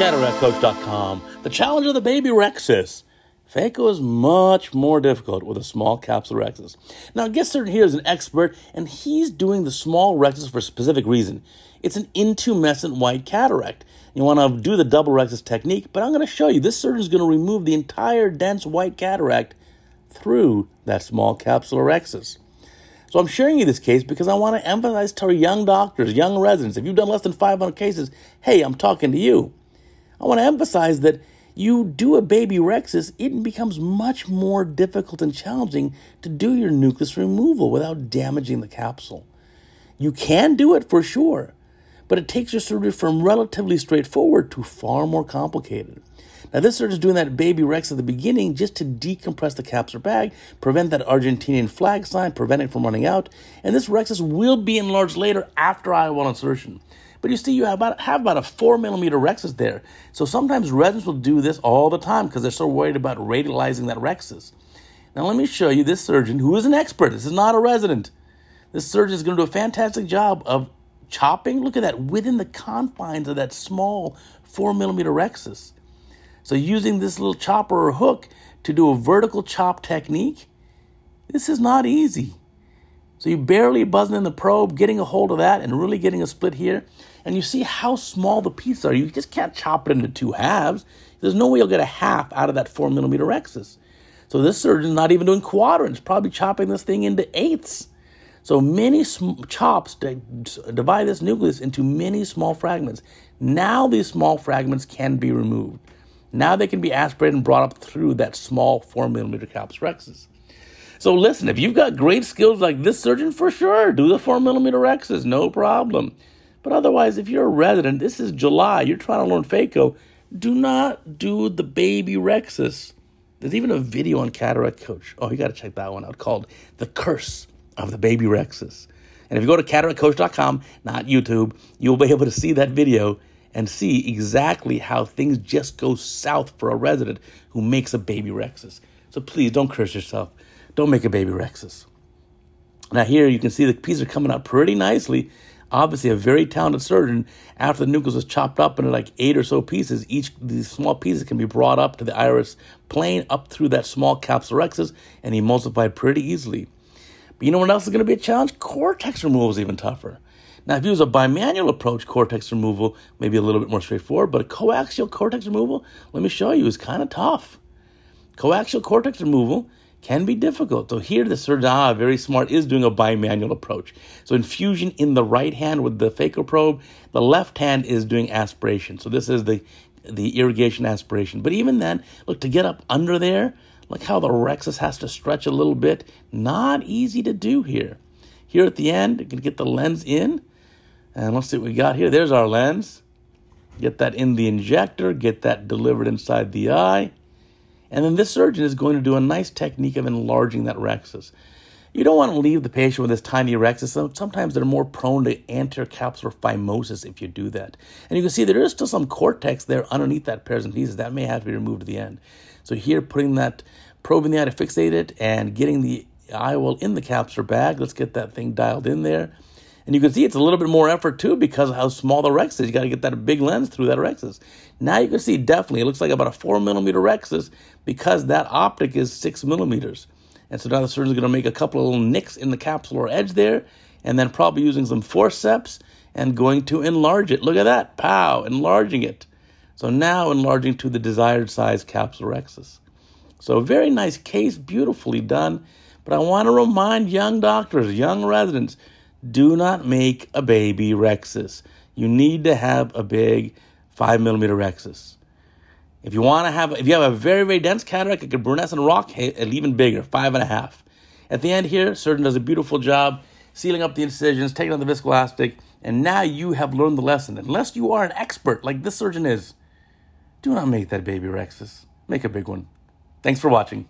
CataractCoach.com. The challenge of the baby rhexis. Faco is much more difficult with a small capsule rhexis. Now, Gessert here is an expert, and he's doing the small rhexis for a specific reason. It's an intumescent white cataract. You want to do the double rhexis technique, but I'm going to show you. This surgeon is going to remove the entire dense white cataract through that small capsular rhexis. So I'm sharing you this case because I want to emphasize to our young doctors, young residents, if you've done less than 500 cases, hey, I'm talking to you. I want to emphasize that you do a baby rhexis, it becomes much more difficult and challenging to do your nucleus removal without damaging the capsule. You can do it for sure, but it takes your surgery from relatively straightforward to far more complicated. Now, this surgeon is doing that baby rhexis at the beginning just to decompress the capsular bag, prevent that Argentinian flag sign, prevent it from running out, and this rhexis will be enlarged later after IOL insertion. But you see, you have about a 4 millimeter rhexis there. So sometimes residents will do this all the time because they're so worried about radializing that rhexis. Now let me show you this surgeon who is an expert. This is not a resident. This surgeon is going to do a fantastic job of chopping. Look at that, within the confines of that small 4 millimeter rhexis. So using this little chopper or hook to do a vertical chop technique, this is not easy. So you're barely buzzing in the probe, getting a hold of that and really getting a split here. And you see how small the pieces are. You just can't chop it into two halves. There's no way you'll get a half out of that 4 millimeter rhexis. So this surgeon's not even doing quadrants, probably chopping this thing into eighths. So many chops to divide this nucleus into many small fragments. Now these small fragments can be removed. Now they can be aspirated and brought up through that small 4 millimeter capsular rhexis. So listen, if you've got great skills like this surgeon, for sure, do the 4 millimeter rhexis, no problem. But otherwise, if you're a resident, this is July, you're trying to learn Faco, do not do the baby rhexis. There's even a video on Cataract Coach. Oh, you got to check that one out called The Curse of the Baby Rhexis. And if you go to CataractCoach.com, not YouTube, you'll be able to see that video and see exactly how things just go south for a resident who makes a baby rhexis. So please don't curse yourself. Don't make a baby rhexis. Now here you can see the pieces are coming out pretty nicely. Obviously a very talented surgeon. After the nucleus was chopped up into like 8 or so pieces, each of these small pieces can be brought up to the iris plane, up through that small capsular rhexis, and emulsified pretty easily. But you know what else is going to be a challenge? Cortex removal is even tougher. Now if you use a bimanual approach, cortex removal may be a little bit more straightforward, but a coaxial cortex removal, let me show you, is kind of tough. Coaxial cortex removal can be difficult. So here the surgeon, very smart, is doing a bimanual approach. So infusion in the right hand with the Faco probe, the left hand is doing aspiration. So this is the irrigation aspiration. But even then, look, to get up under there, look how the rhexis has to stretch a little bit. Not easy to do here. Here at the end, you can get the lens in. And let's see what we got here. There's our lens. Get that in the injector, get that delivered inside the eye. And then this surgeon is going to do a nice technique of enlarging that rhexis. You don't want to leave the patient with this tiny rhexis. Sometimes they're more prone to anterocapsular phimosis if you do that. And you can see there is still some cortex there underneath that paracentesis. That may have to be removed at the end. So here, putting that probe in the eye to fixate it and getting the IOL in the capsular bag. Let's get that thing dialed in there. And you can see it's a little bit more effort too because of how small the rhexis is. You got to get that big lens through that rhexis. Now you can see definitely it looks like about a 4 millimeter rhexis because that optic is 6 millimeters. And so now the surgeon is going to make a couple of little nicks in the capsular edge there and then probably using some forceps and going to enlarge it. Look at that. Pow, enlarging it. So now enlarging to the desired size capsular rhexis. So a very nice case, beautifully done. But I want to remind young doctors, young residents, do not make a baby rhexis. You need to have a big 5 millimeter rhexis. If you want to have, if you have a very, very dense cataract, like a Brunesson rock, and even bigger, 5.5. At the end here, surgeon does a beautiful job sealing up the incisions, taking out the viscoelastic, and now you have learned the lesson. Unless you are an expert like this surgeon is, do not make that baby rhexis. Make a big one. Thanks for watching.